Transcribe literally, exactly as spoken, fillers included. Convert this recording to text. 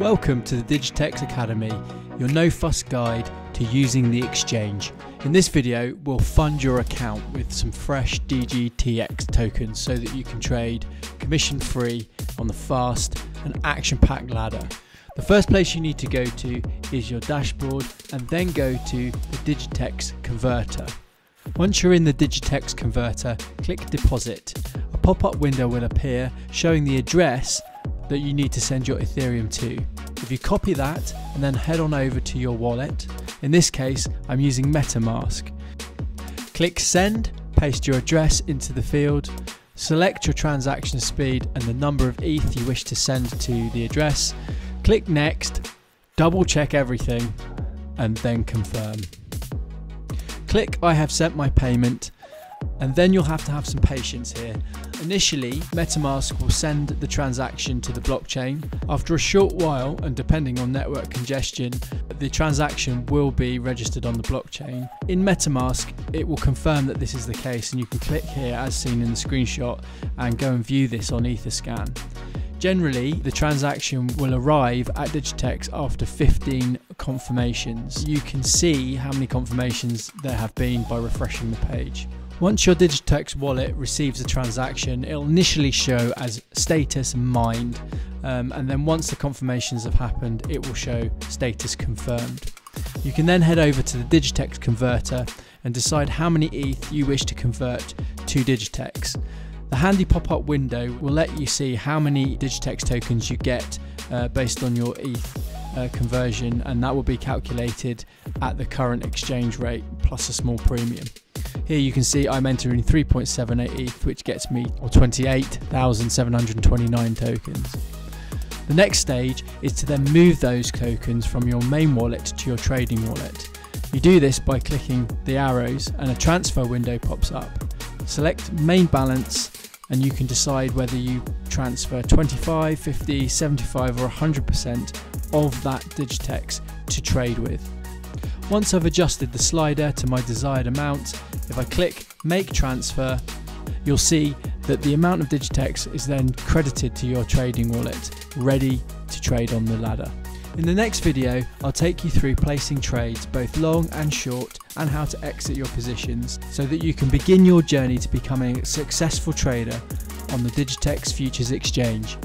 Welcome to the Digitex Academy, your no-fuss guide to using the exchange. In this video, we'll fund your account with some fresh D G T X tokens so that you can trade commission-free on the fast and action-packed ladder. The first place you need to go to is your dashboard and then go to the Digitex Converter. Once you're in the Digitex Converter, click Deposit. A pop-up window will appear showing the address that you need to send your Ethereum to. If you copy that and then head on over to your wallet, in this case I'm using MetaMask, click send, paste your address into the field, select your transaction speed and the number of E T H you wish to send to the address, click next, double check everything and then confirm. Click I have sent my payment, and then you'll have to have some patience here. Initially, MetaMask will send the transaction to the blockchain. After a short while, and depending on network congestion, the transaction will be registered on the blockchain. In MetaMask, it will confirm that this is the case, and you can click here as seen in the screenshot and go and view this on Etherscan. Generally, the transaction will arrive at Digitex after fifteen confirmations. You can see how many confirmations there have been by refreshing the page. Once your Digitex wallet receives a transaction, it'll initially show as status mined, um, and then once the confirmations have happened, it will show status confirmed. You can then head over to the Digitex Converter and decide how many E T H you wish to convert to Digitex. The handy pop-up window will let you see how many Digitex tokens you get uh, based on your E T H. Uh, conversion, and that will be calculated at the current exchange rate plus a small premium. Here you can see I'm entering three point seven eight E T H, which gets me or twenty-eight thousand seven hundred twenty-nine tokens. The next stage is to then move those tokens from your main wallet to your trading wallet. You do this by clicking the arrows and a transfer window pops up. Select main balance and you can decide whether you transfer twenty-five, fifty, seventy-five or one hundred percent of that Digitex to trade with. Once I've adjusted the slider to my desired amount, if I click make transfer, you'll see that the amount of Digitex is then credited to your trading wallet, ready to trade on the ladder. In the next video, I'll take you through placing trades both long and short and how to exit your positions so that you can begin your journey to becoming a successful trader on the Digitex Futures Exchange.